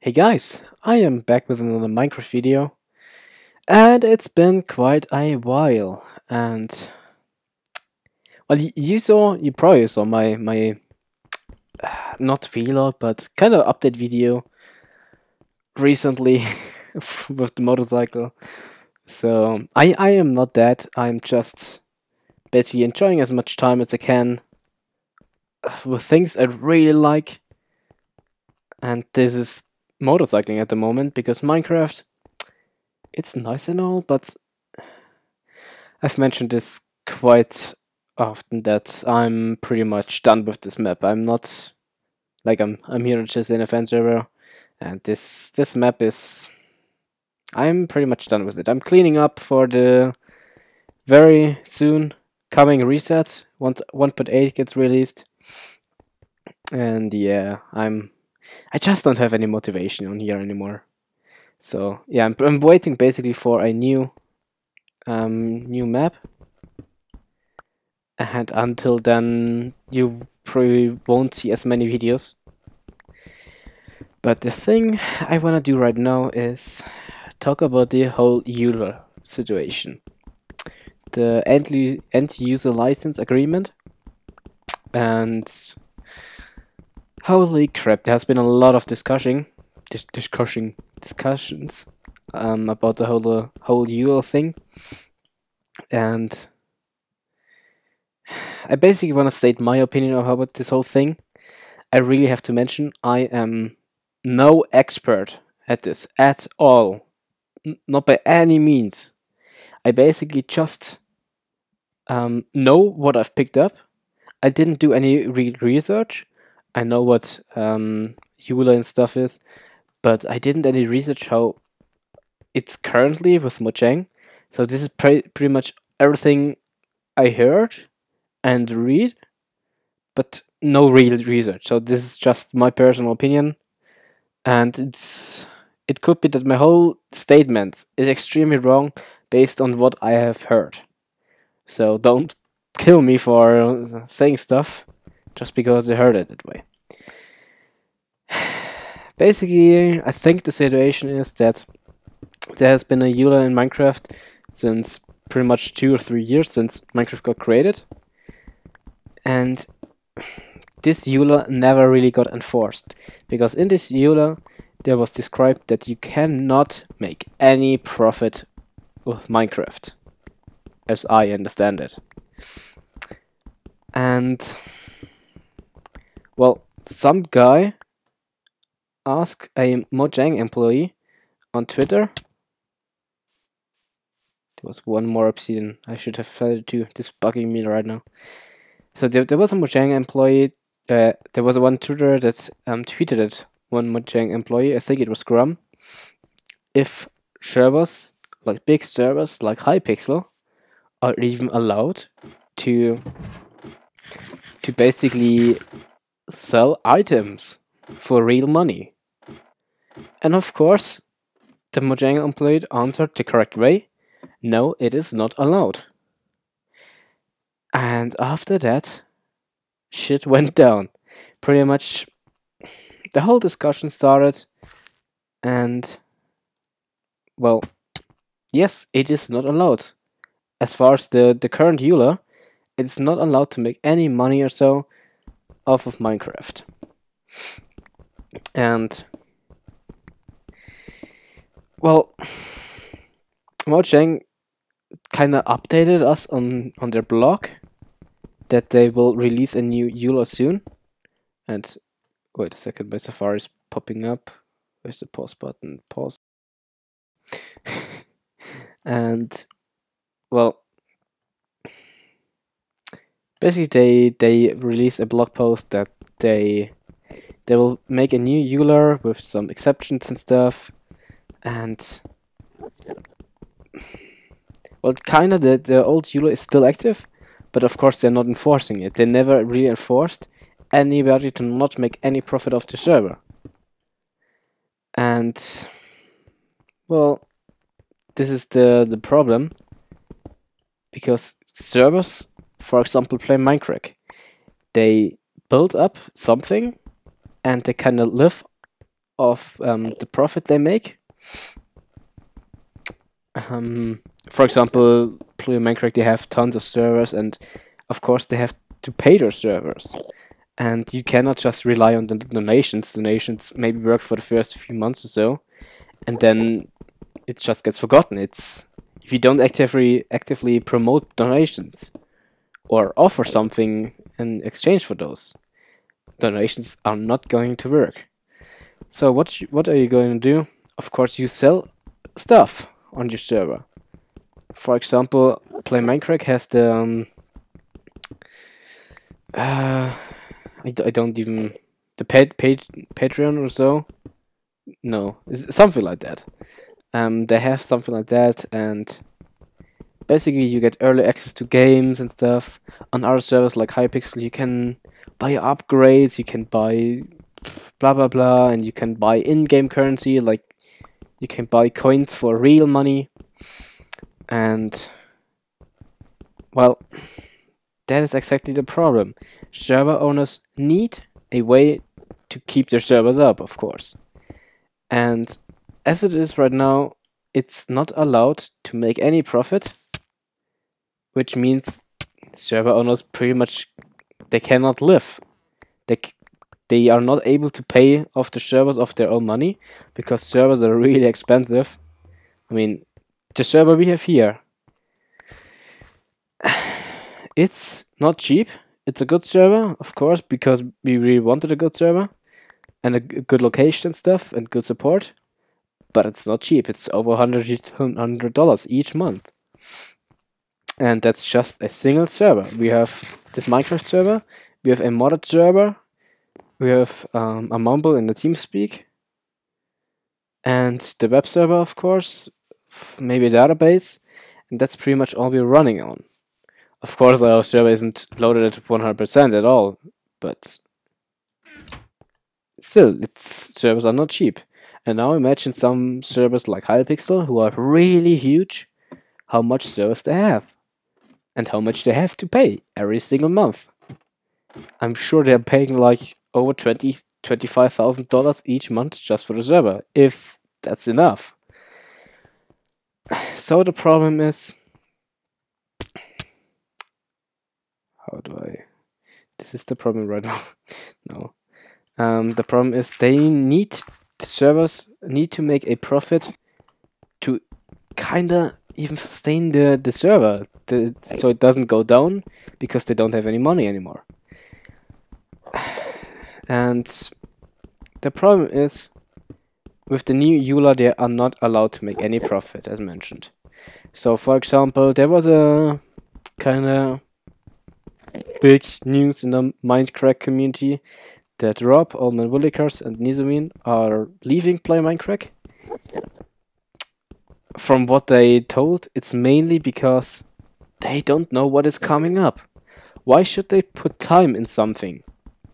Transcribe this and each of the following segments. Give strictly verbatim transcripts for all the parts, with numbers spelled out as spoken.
Hey guys, I am back with another Minecraft video, and it's been quite a while. And well, you saw, you probably saw my my uh, not vlog, but kind of update video recently with the motorcycle. So I I am not that. I'm just basically enjoying as much time as I can with things I really like, and this is motorcycling at the moment, because Minecraft, it's nice and all, but I've mentioned this quite often that I'm pretty much done with this map. I'm not like I'm I'm here just in a fan server, and this this map is, I'm pretty much done with it. I'm cleaning up for the very soon coming reset once one point eight gets released, and yeah, I'm I just don't have any motivation on here anymore. So yeah, I'm, I'm waiting basically for a new um, new map, and until then you probably won't see as many videos. But the thing I wanna do right now is talk about the whole EULA situation, the end, end user license agreement. And holy crap, there has been a lot of discussion, dis discussion, discussions um, about the whole uh, whole EULA thing, and I basically want to state my opinion about this whole thing. I really have to mention, I am no expert at this at all, N not by any means. I basically just um, know what I've picked up. I didn't do any real research. I know what um, EULA and stuff is, but I didn't any research how it's currently with Mojang. So this is pre pretty much everything I heard and read, but no real research. So this is just my personal opinion, and it's it could be that my whole statement is extremely wrong based on what I have heard. So don't kill me for saying stuff just because I heard it that way. Basically, I think the situation is that there has been a EULA in Minecraft since pretty much two or three years since Minecraft got created, and this EULA never really got enforced, because in this EULA there was described that you cannot make any profit with Minecraft, as I understand it. And well, some guy asked a Mojang employee on Twitter. There was one more obsidian. I should have fed it to. This is bugging me right now. So there, there was a Mojang employee. Uh, there was one Twitter that um, tweeted at one Mojang employee. I think it was Grum. If servers, like big servers like Hypixel, are even allowed to to basically sell items for real money. And of course, the Mojang employee answered the correct way, no, it is not allowed. And after that, shit went down. Pretty much the whole discussion started, and well, yes, it is not allowed. As far as the, the current EULA, it's not allowed to make any money or so off of Minecraft. And well, Mojang kind of updated us on on their blog that they will release a new EULA soon. And wait a second, my Safari's popping up. Where's the pause button? Pause. And well, basically, they, they released a blog post that they they will make a new EULA with some exceptions and stuff, and well, kind of the, the old EULA is still active, but of course they're not enforcing it. They never really enforced anybody to not make any profit off the server. And well, this is the, the problem, because servers, for example, Play Mindcrack, they build up something and they kind of live of um, the profit they make. Um, for example, Play Mindcrack, they have tons of servers, and of course they have to pay their servers. And you cannot just rely on the donations. Donations maybe work for the first few months or so, and then it just gets forgotten. It's if you don't actively actively promote donations or offer something in exchange for those, donations are not going to work. So what you, what are you going to do? Of course, you sell stuff on your server. For example, Play Mindcrack has the um, uh, I, d I don't even the pad page Patreon or so. No, something like that. Um, they have something like that, and basically you get early access to games and stuff. On other servers like Hypixel, you can buy upgrades, you can buy blah blah blah, and you can buy in-game currency, like you can buy coins for real money. And well, that is exactly the problem. Server owners need a way to keep their servers up, of course. And as it is right now, it's not allowed to make any profit, which means server owners pretty much, they cannot live. They c they are not able to pay off the servers of their own money, because servers are really expensive. I mean, the server we have here, it's not cheap. It's a good server, of course, because we really wanted a good server and a good location and stuff and good support, but it's not cheap. It's over one hundred dollars each month, and that's just a single server. We have this Minecraft server, we have a modded server, we have um, a mumble in the TeamSpeak, and the web server, of course, maybe a database, and that's pretty much all we're running on. Of course, our server isn't loaded at one hundred percent at all, but still, its servers are not cheap. And now imagine some servers like Hypixel, who are really huge, how much servers they have, and how much they have to pay every single month. I'm sure they're paying like over twenty, twenty-five thousand dollars each month just for the server, if that's enough. So the problem is, how do I? This is the problem right now. No, um, the problem is they need the servers need to make a profit to kinda even sustain the the server, the, so it doesn't go down, because they don't have any money anymore. And the problem is, with the new EULA, they are not allowed to make any profit, as mentioned. So, for example, there was a kinda big news in the Minecraft community that Rob, Allman Willikers, and Nizamine are leaving Play Mindcrack. From what they told, it's mainly because they don't know what is coming up. Why should they put time in something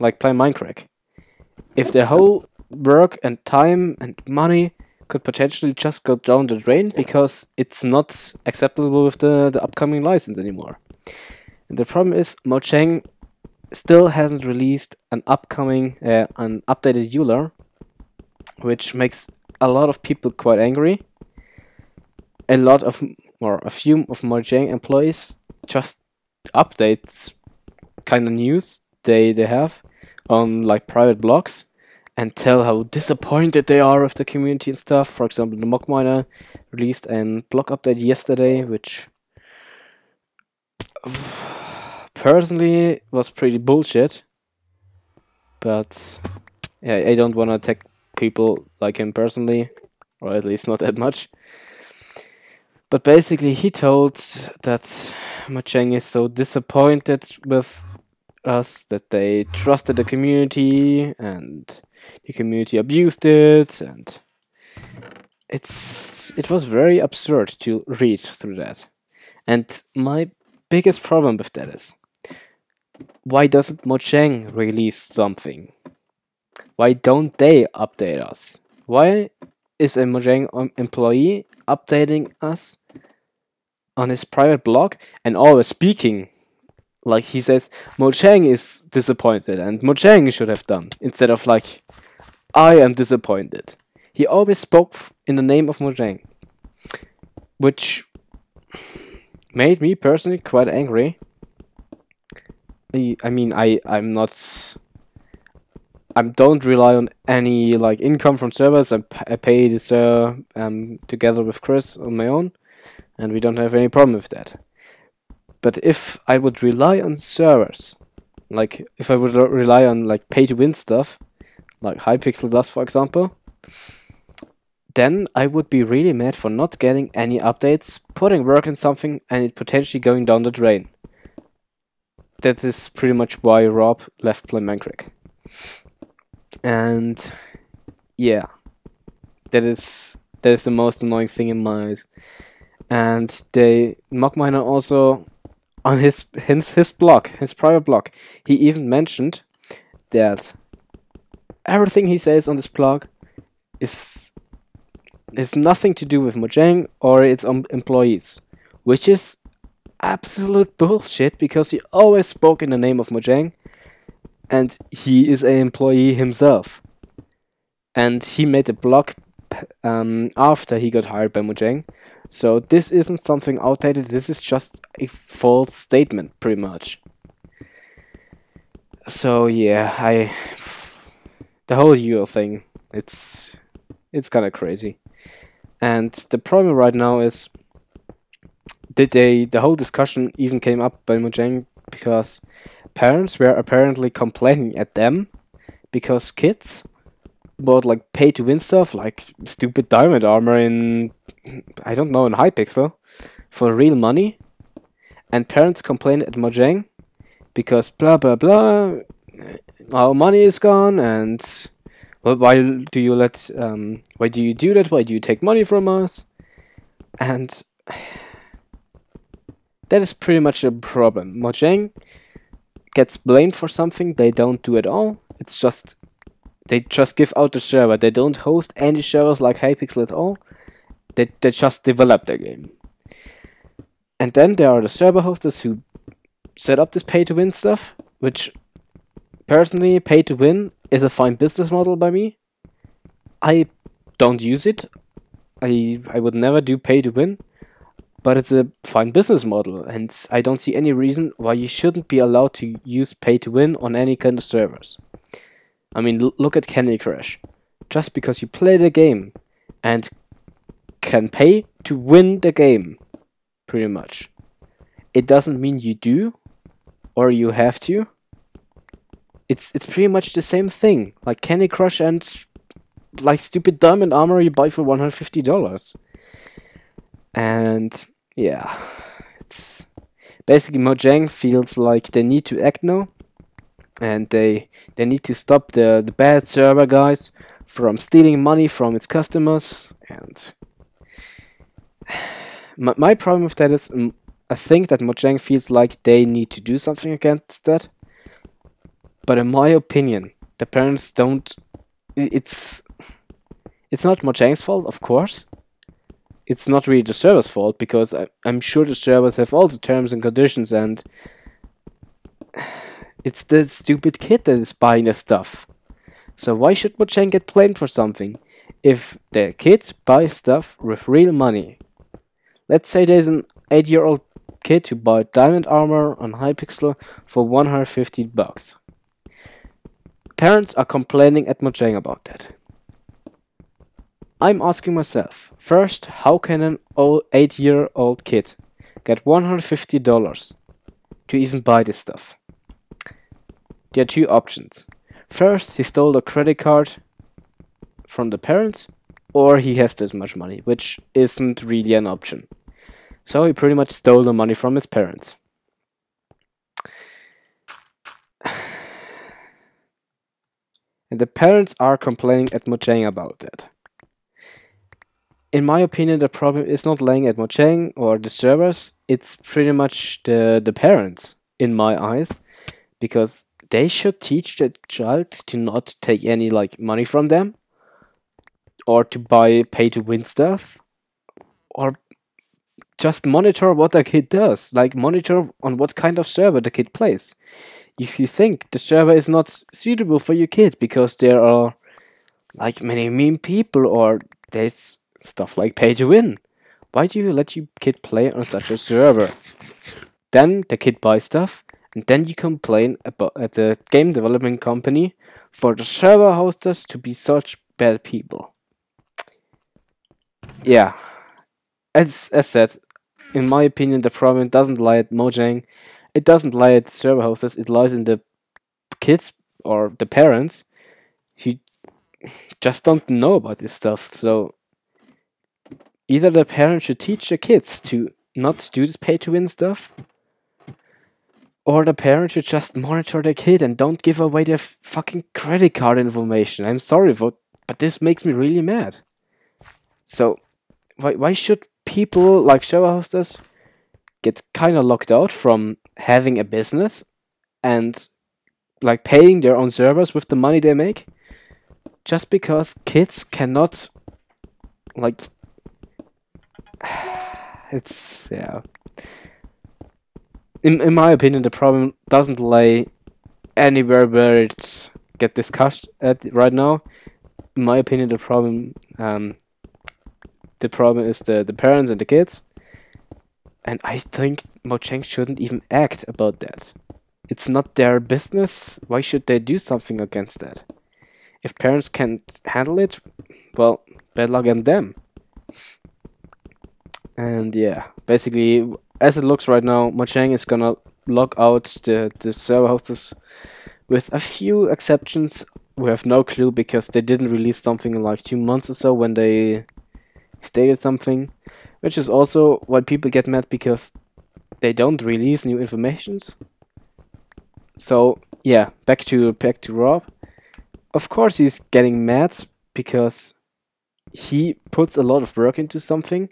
like Play Mindcrack if their whole work and time and money could potentially just go down the drain, because it's not acceptable with the, the upcoming license anymore? And the problem is, Mojang still hasn't released an upcoming, uh, an updated EULA, which makes a lot of people quite angry. A lot of, or a few of Mojang employees just updates kind of news they, they have on like private blogs, and tell how disappointed they are with the community and stuff. For example, the Mockminer released a blog update yesterday, which personally was pretty bullshit. But yeah, I don't want to attack people like him personally, or at least not that much. But basically, he told that Mojang is so disappointed with us, that they trusted the community and the community abused it, and it's it was very absurd to read through that. And my biggest problem with that is, why doesn't Mojang release something? Why don't they update us? Why is a Mojang employee updating us on his private blog and always speaking like he says Mojang is disappointed and Mojang should have done, instead of like, I am disappointed. He always spoke in the name of Mojang, which made me personally quite angry. I, I mean, I, I'm not... I don't rely on any like income from servers. I, I pay the server um, together with Chris on my own, and we don't have any problem with that. But if I would rely on servers, like if I would rely on like pay-to-win stuff, like Hypixel does, for example, then I would be really mad for not getting any updates, putting work in something, and it potentially going down the drain. That is pretty much why Rob left Play Mindcrack. And yeah, that is that is the most annoying thing in my eyes. And they Mockminer also on his his his blog, his private blog, he even mentioned that everything he says on this blog is has nothing to do with Mojang or its employees, which is absolute bullshit because he always spoke in the name of Mojang. And he is an employee himself. And he made a blog um, after he got hired by Mojang. So this isn't something outdated, this is just a false statement, pretty much. So yeah, I... the whole E U L A thing, it's... it's kinda crazy. And the problem right now is... did they... the whole discussion even came up by Mojang because... parents were apparently complaining at them because kids bought like pay to win stuff like stupid diamond armor in I don't know in Hypixel for real money, and parents complained at Mojang because blah blah blah, our money is gone, and well, why do you let um why do you do that, why do you take money from us? And that is pretty much a problem. Mojang gets blamed for something they don't do at all. It's just they just give out the server. They don't host any servers like Hypixel at all. They they just develop their game. And then there are the server hosters who set up this pay-to-win stuff, which personally, pay-to-win is a fine business model by me. I don't use it. I I would never do pay-to-win. But it's a fine business model, and I don't see any reason why you shouldn't be allowed to use pay-to-win on any kind of servers. I mean, l look at Candy Crush. Just because you play the game and can pay to win the game, pretty much. It doesn't mean you do, or you have to. It's, it's pretty much the same thing, like Candy Crush and like stupid diamond armor you buy for one hundred fifty dollars. And... yeah, it's basically Mojang feels like they need to act now, and they they need to stop the the bad server guys from stealing money from its customers. And my my problem with that is um, I think that Mojang feels like they need to do something against that. But in my opinion, the parents don't. It's it's not Mojang's fault, of course. It's not really the server's fault, because I, I'm sure the servers have all the terms and conditions, and it's the stupid kid that is buying the stuff. So why should Mojang get blamed for something if the kids buy stuff with real money? Let's say there's an eight-year-old kid who bought diamond armor on Hypixel for one hundred fifty bucks. Parents are complaining at Mojang about that. I'm asking myself, first, how can an eight-year-old kid get one hundred fifty dollars to even buy this stuff? There are two options. First, he stole a credit card from the parents, or he has this much money, which isn't really an option. So he pretty much stole the money from his parents. And the parents are complaining at Mojang about that. In my opinion, the problem is not laying at Mojang or the servers, it's pretty much the, the parents, in my eyes, because they should teach the child to not take any like money from them, or to buy pay-to-win stuff, or just monitor what the kid does, like monitor on what kind of server the kid plays. If you think the server is not suitable for your kid because there are like many mean people, or there's stuff like pay to win. Why do you let your kid play on such a server? Then the kid buys stuff, and then you complain about at the game development company for the server hosters to be such bad people. Yeah, as, as said, in my opinion, the problem doesn't lie at Mojang, it doesn't lie at server hosters, it lies in the kids or the parents who just don't know about this stuff. So either the parents should teach the kids to not do this pay-to-win stuff, or the parents should just monitor their kid and don't give away their f fucking credit card information. I'm sorry, for, but this makes me really mad. So, why, why should people like server hosters get kind of locked out from having a business and like paying their own servers with the money they make, just because kids cannot, like, it's, yeah. In, in my opinion, the problem doesn't lay anywhere where it get discussed at right now. In my opinion, the problem, um, the problem is the the parents and the kids, and I think Mojang shouldn't even act about that. It's not their business. Why should they do something against that? If parents can't handle it, well, bad luck on them. And yeah, basically, as it looks right now, Mojang is gonna lock out the, the server hosts, with a few exceptions. We have no clue, because they didn't release something in like two months or so when they stated something, which is also why people get mad, because they don't release new informations. So yeah, back to back to Rob. Of course he's getting mad, because he puts a lot of work into something,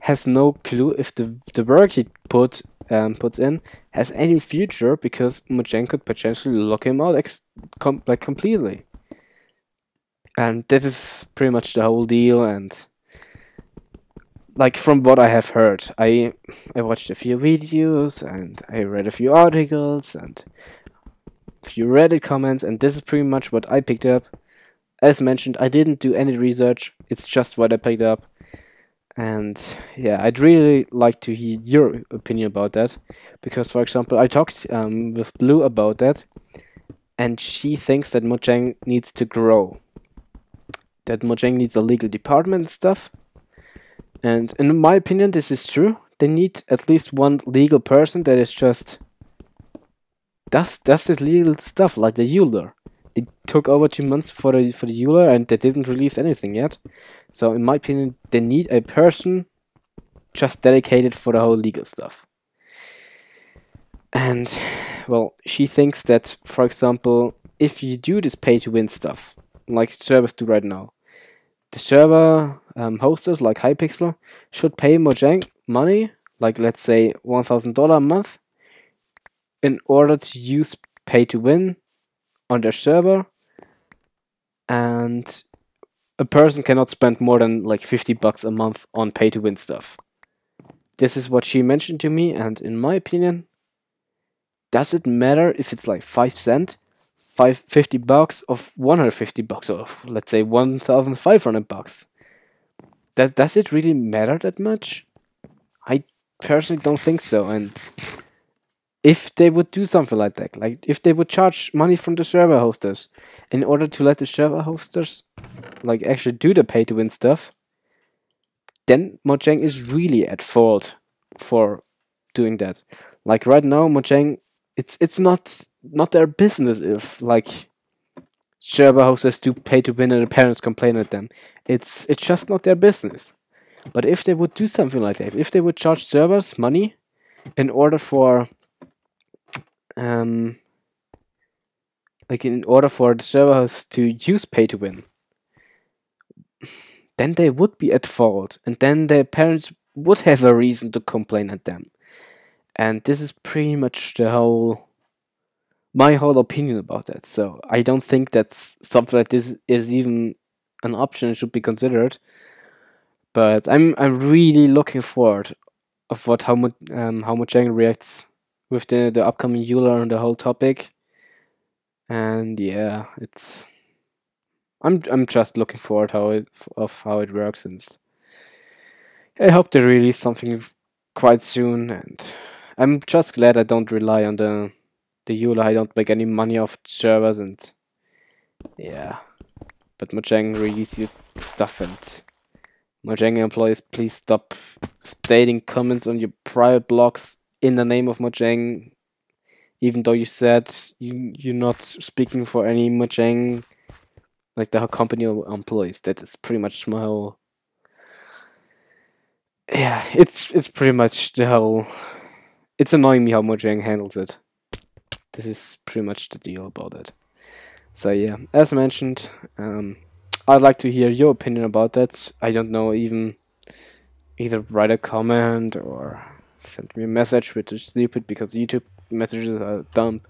has no clue if the the work he put um, puts in has any future, because Mojang could potentially lock him out ex com like completely. And that is pretty much the whole deal. And like from what I have heard, I I watched a few videos and I read a few articles and a few Reddit comments, and this is pretty much what I picked up. As mentioned, I didn't do any research, it's just what I picked up. And yeah, I'd really like to hear your opinion about that, because for example, I talked um, with Blue about that, and she thinks that Mojang needs to grow, that Mojang needs a legal department and stuff. And in my opinion, this is true. They need at least one legal person that is just does does this legal stuff, like the EULA. It took over two months for the for the EULA, and they didn't release anything yet. So in my opinion, they need a person just dedicated for the whole legal stuff. And well, she thinks that, for example, if you do this pay-to-win stuff, like servers do right now, the server um, hosters like Hypixel should pay Mojang money, like let's say one thousand dollars a month, in order to use pay-to-win on their server, and a person cannot spend more than like fifty bucks a month on pay to win stuff. This is what she mentioned to me, and in my opinion, does it matter if it's like five cent, five, fifty bucks, or one hundred fifty bucks, or let's say one thousand five hundred bucks? Does, does it really matter that much? I personally don't think so. And if they would do something like that, like if they would charge money from the server hosters in order to let the server hosters like actually do the pay to win stuff, then Mojang is really at fault for doing that. Like right now, Mojang, it's it's not not their business if like server hosters do pay to win and the parents complain at them. It's it's just not their business. But if they would do something like that, if they would charge servers money in order for Um, like in order for the servers to use pay to win, then they would be at fault, and then their parents would have a reason to complain at them. And this is pretty much the whole, my whole opinion about that. So I don't think that something like this is even an option that should be considered. But I'm I'm really looking forward of what how much um, how Mojang reacts with the, the upcoming EULA and the whole topic. And yeah, it's I'm I'm just looking forward how it of how it works, and I hope they release something quite soon. And I'm just glad I don't rely on the the EULA. I don't make any money off servers, and yeah. But Mojang, release your stuff, and Mojang employees, please stop stating comments on your private blogs in the name of Mojang, even though you said you, you're not speaking for any Mojang, like the company or employees. That is pretty much my whole... Yeah, it's it's pretty much the whole... It's annoying me how Mojang handles it. This is pretty much the deal about it. So yeah, as mentioned, um, I'd like to hear your opinion about that. I don't know, even either write a comment or send me a message, which is stupid because YouTube messages are dumb.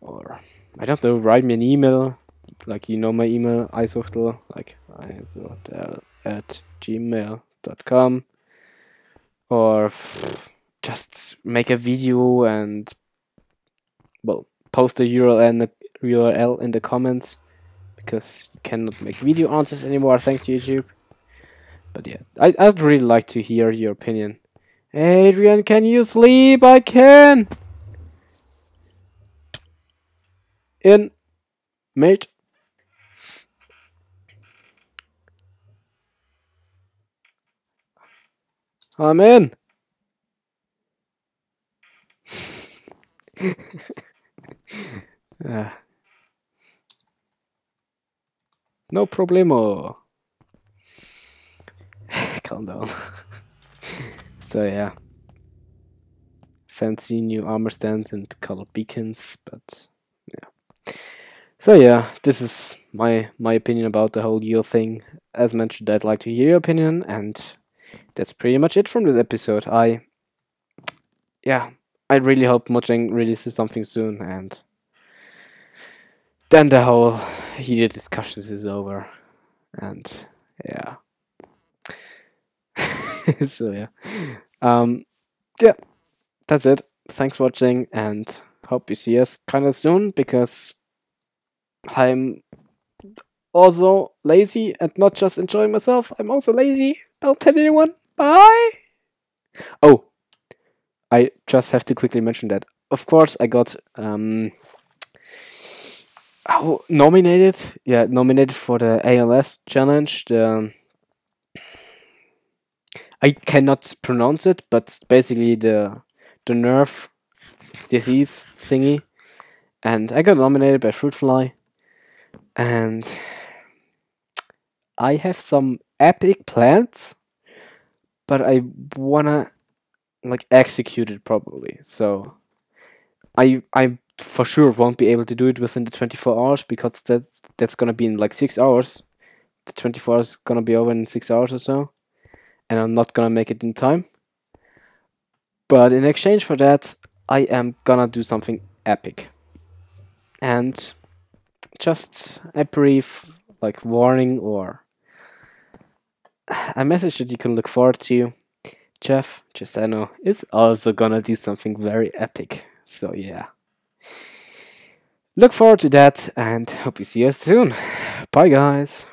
Or I don't know, write me an email. Like, you know my email, iSuchtel, like iSuchtel at gmail dot com. Or just make a video and, well, post the U R L and the U R L in the comments, because you cannot make video answers anymore thanks to YouTube. But yeah, I, I'd really like to hear your opinion. Adrian, can you sleep? I can! In. Mate. I'm in! uh. No problemo. Calm down. So yeah, fancy new armor stands and colored beacons, but yeah. So yeah, this is my my opinion about the whole year thing. As mentioned, I'd like to hear your opinion, and that's pretty much it from this episode. I yeah, I really hope Mojang releases something soon, and then the whole heated discussions is over, and yeah. So yeah, um, yeah, that's it. Thanks for watching, and hope you see us kind of soon, because I'm also lazy and not just enjoying myself. I'm also lazy. Don't tell anyone. Bye. Oh, I just have to quickly mention that. Of course, I got um. Oh, nominated, yeah, nominated for the A L S challenge. The, I cannot pronounce it, but basically the the nerve disease thingy, and I got nominated by Fruitfly, and I have some epic plans, but I wanna like execute it properly. So I I. for sure won't be able to do it within the twenty-four hours, because that that's gonna be in like six hours. The twenty-four hours gonna be over in six hours or so, and I'm not gonna make it in time. But in exchange for that, I am gonna do something epic, and just a brief like warning or a message that you can look forward to: Jeff Jesano is also gonna do something very epic. So yeah, look forward to that, and hope you see us soon. Bye guys.